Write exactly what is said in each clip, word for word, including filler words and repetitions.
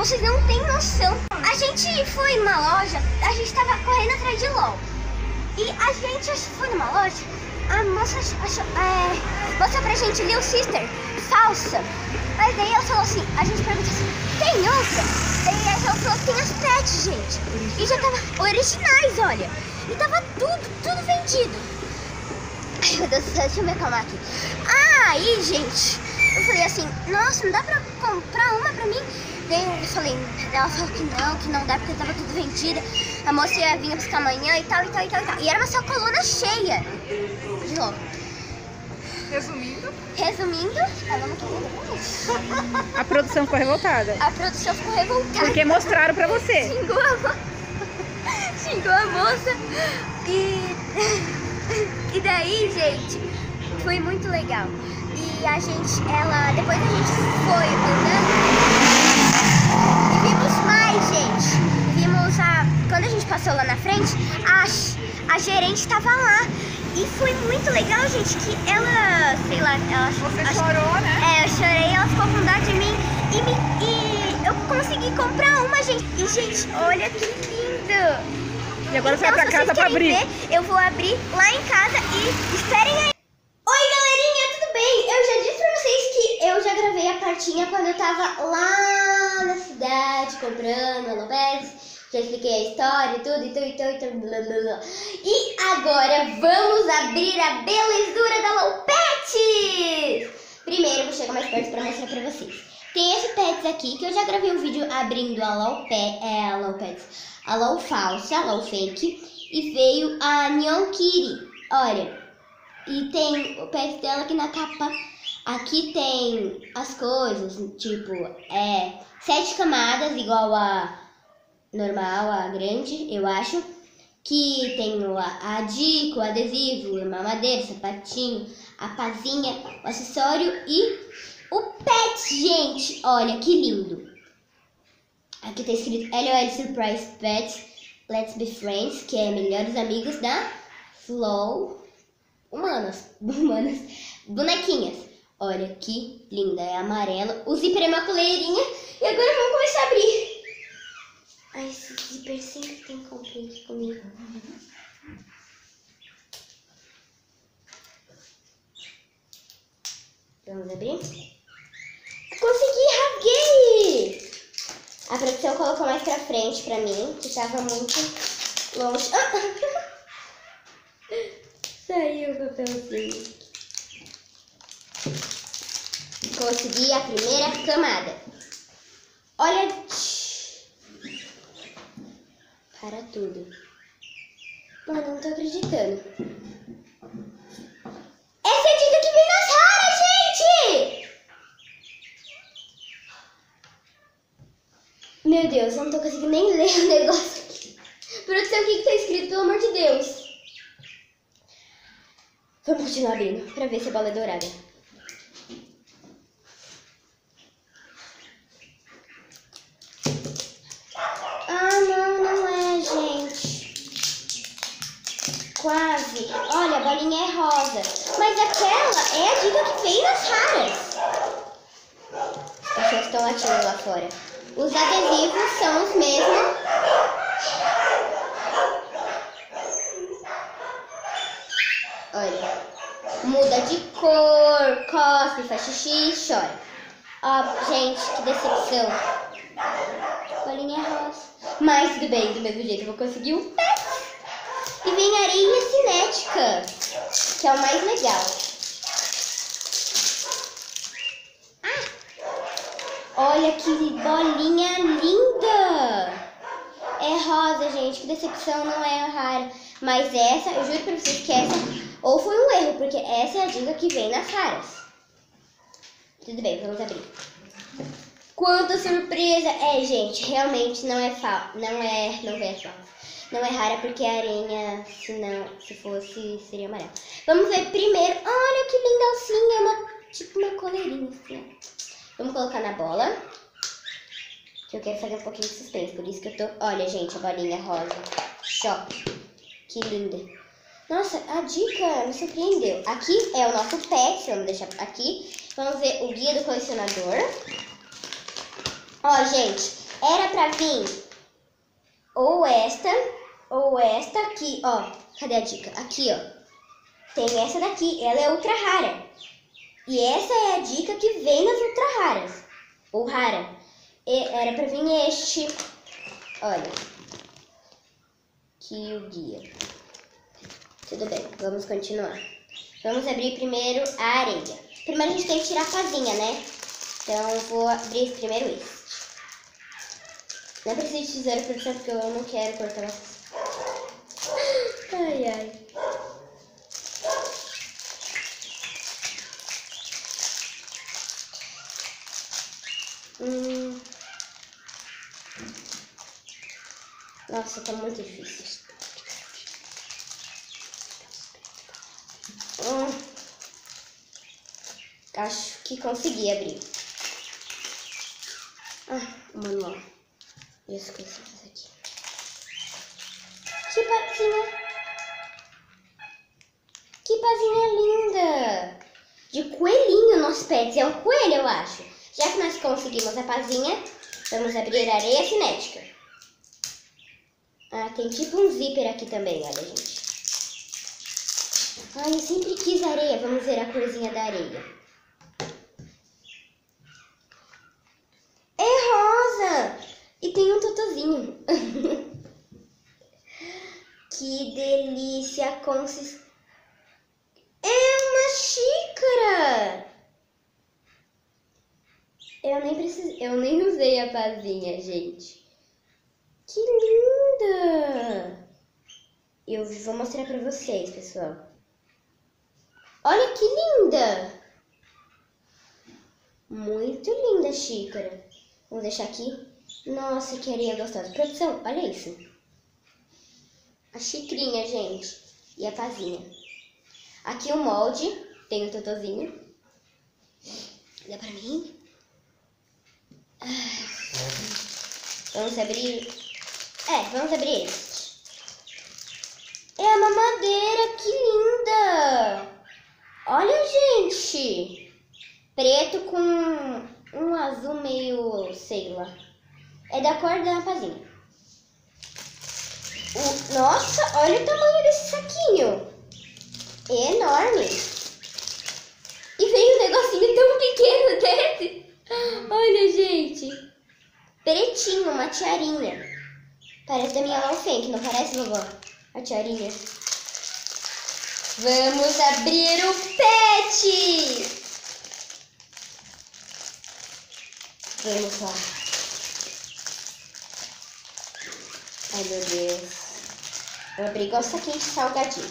Vocês não têm noção. A gente foi numa loja, a gente tava correndo atrás de LOL. E a gente foi numa loja, a moça achou, é, mostrou pra gente Little Sister, falsa. Mas daí ela falou assim, a gente perguntou assim, tem outra? Daí ela falou, tem as pets, gente. E já tava originais, olha. E tava tudo, tudo vendido. Ai, meu Deus do céu, deixa eu me acalmar aqui. Aí, gente, eu falei assim, nossa, não dá pra comprar uma pra mim? Daí eu falei, ela falou que não, que não dá porque tava tudo vendida. A moça ia vir buscar amanhã e tal, e tal, e tal, e tal. E era uma só coluna cheia. De novo. Resumindo. Resumindo, ela não queria. A produção ficou revoltada. A produção ficou revoltada. Porque mostraram pra você. Xingou a moça. Xingou a moça. E... e daí, gente, foi muito legal. E a gente, ela... Depois a gente foi andando. E vimos mais, gente. Vimos a... Quando a gente passou lá na frente, a, a gerente tava lá. E foi muito legal, gente, que ela... Sei lá, ela... Você ach... chorou, né? É, eu chorei, ela ficou com dó de mim. E, me, e eu consegui comprar uma, gente. E, gente, olha que lindo. E agora então, vai pra casa pra abrir. Ver, eu vou abrir lá em casa e esperem aí. Tinha quando eu tava lá na cidade comprando alopedes, já expliquei a história e tudo, e tudo, e tudo, e tudo, blá, blá, blá. E agora vamos abrir a belezura da LOL Pets! Primeiro eu vou chegar mais perto pra mostrar pra vocês. Tem esse Pets aqui, que eu já gravei um vídeo abrindo a LOL, Pe é, a LOL Pets, a LOL falsa, a LOL fake, e veio a Nyonkiri, olha, e tem o Pets dela aqui na capa. Aqui tem as coisas, tipo, é sete camadas, igual a normal, a grande, eu acho. Que tem o adico, o adesivo, a mamadeira, o sapatinho, a pazinha, o acessório e o pet, gente. Olha, que lindo. Aqui tá escrito LOL Surprise Pets, Let's Be Friends, que é melhores amigos da LOL humanas, humanas, bonequinhas. Olha que linda, é amarela. O zíper é uma coleirinha. E agora vamos começar a abrir. Ai, esse zíper sempre tem conflito comigo. Vamos abrir. Consegui, rasguei! A produção colocou mais pra frente pra mim, que tava muito longe. Ah! Saiu o papelzinho. Consegui a primeira camada. Olha. Para tudo. Mano, não tô acreditando. Essa é a dica que vem nas raras, gente! Meu Deus, eu não tô conseguindo nem ler o negócio aqui. Produção, o que que tá escrito? Pelo amor de Deus. Vamos continuar abrindo, pra ver se a bola é dourada. Quase. Olha, a bolinha é rosa. Mas aquela é a dica que veio nas raras. Os cachorros estão latindo lá fora. Os adesivos são os mesmos. Olha. Muda de cor, cospe, faz xixi e chora. Ó, gente, que decepção. A bolinha é rosa. Mas tudo bem, do mesmo jeito eu vou conseguir um pé. E vem areia cinética, que é o mais legal. Ah! Olha que bolinha linda! É rosa, gente, que decepção, não é rara. Mas essa, eu juro pra vocês que essa ou foi um erro, porque essa é a dica que vem nas raras. Tudo bem, vamos abrir. Quanta surpresa! É, gente, realmente não é falso, não é, não é falso. Não é rara porque a aranha, se não, se fosse, seria amarela. Vamos ver primeiro. Olha que linda alcinha, é uma, tipo uma coleirinha assim. Vamos colocar na bola. Que eu quero fazer um pouquinho de suspense, por isso que eu tô... Olha, gente, a bolinha rosa. Choque. Que linda. Nossa, a dica me surpreendeu. Aqui é o nosso pet, vamos deixar aqui. Vamos ver o guia do colecionador. Ó, gente, era pra vir ou esta, ou esta aqui, ó. Cadê a dica? Aqui, ó. Tem essa daqui, ela é ultra rara. E essa é a dica que vem nas ultra raras. Ou rara. E era pra vir este. Olha. Aqui o guia. Tudo bem, vamos continuar. Vamos abrir primeiro a areia. Primeiro a gente tem que tirar a pazinha, né? Então eu vou abrir primeiro isso. Não preciso de tesoura, por exemplo, porque eu não quero cortar. Ai, ai. Hum. Nossa, tá muito difícil. Hum. Acho que consegui abrir. Ah, o manual. Eu esqueci disso aqui. Que pazinha! Que pazinha linda! De coelhinho, nosso pets. É um coelho, eu acho. Já que nós conseguimos a pazinha, vamos abrir a areia cinética. Ah, tem tipo um zíper aqui também, olha, gente. Ai, eu sempre quis areia. Vamos ver a corzinha da areia. É rosa! E tem um totozinho. Que delícia a consistência. É uma xícara! Eu nem precisei, eu nem usei a pazinha, gente. Que linda! Eu vou mostrar pra vocês, pessoal. Olha que linda! Muito linda a xícara. Vamos deixar aqui. Nossa, que areia gostosa. Produção, olha isso. A xicrinha, gente. E a pazinha. Aqui o molde. Tem o totozinho. Dá pra mim? Ah. Vamos abrir... É, vamos abrir este. É a mamadeira, que linda! Olha, gente! Preto com um azul meio... sei lá. É da cor da rapazinha. O, nossa, olha o tamanho desse saquinho. É enorme. E veio um negocinho tão pequeno desse. Olha, gente. Pretinho, uma tiarinha. Parece da minha Malfenk, não parece, vovó? A tiarinha. Vamos abrir o pet. Vamos lá. Ai, meu Deus. Eu abri igual saquinho de salgadinho.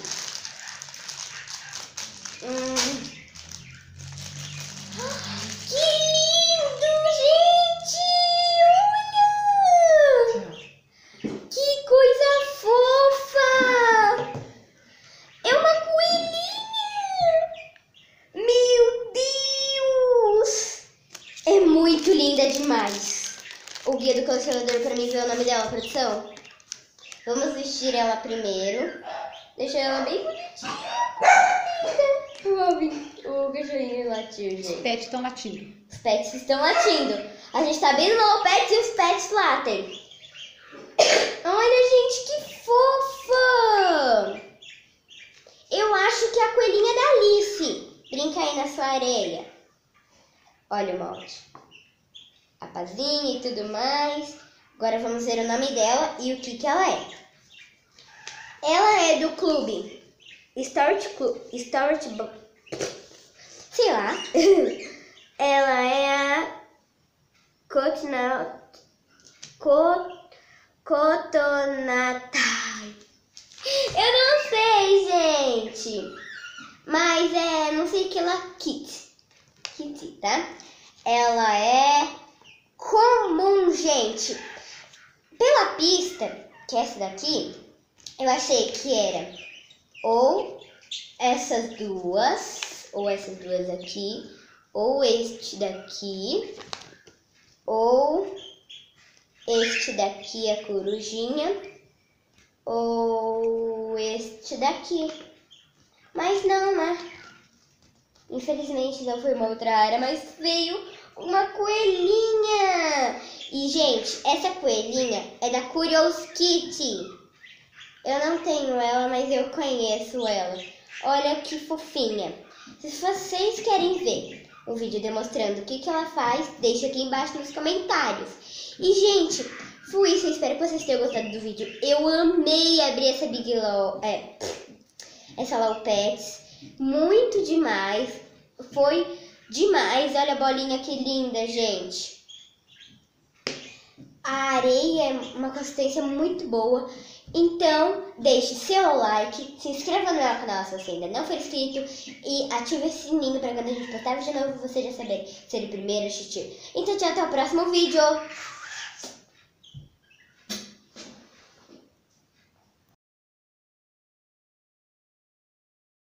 Hum. Que lindo, gente! Olha! Que coisa fofa! É uma coelhinha! Meu Deus! É muito linda demais. O guia do cancelador pra mim ver o nome dela, produção. Vamos vestir ela primeiro. Deixa ela bem bonitinha. O cachorrinho latiu, gente. Os pets estão latindo. Os pets estão latindo. A gente tá bem no LOL Pets e os pets latem. Olha, gente, que fofa! Eu acho que é a coelhinha da Alice. Brinca aí na sua areia. Olha o molde. A pazinha e tudo mais. Agora vamos ver o nome dela e o que que ela é. Ela é do clube Storch Club, Storch, sei lá. Ela é a Cotonat, Cotonatai. Eu não sei, gente. Mas é, não sei o que ela Kitty. Kitty, tá? Ela é comum, gente. Pela pista, que é essa daqui, eu achei que era ou essas duas, ou essas duas aqui, ou este daqui, ou este daqui, a corujinha, ou este daqui. Mas não, né? Infelizmente não foi uma outra área, mas veio uma coelhinha. E, gente, essa coelhinha é da Curious Kitty. Eu não tenho ela, mas eu conheço ela. Olha que fofinha. Se vocês querem ver um vídeo demonstrando o que, que ela faz, deixa aqui embaixo nos comentários. E, gente, foi isso. Eu espero que vocês tenham gostado do vídeo. Eu amei abrir essa Big LOL... É, essa LOL Pets. Muito demais. Foi demais. Olha a bolinha que linda, gente. A areia é uma consistência muito boa, então deixe seu like, se inscreva no meu canal se você ainda não for inscrito e ative o sininho para quando a gente postar de novo você já saber ser o primeiro a assistir. Então tchau, até o próximo vídeo!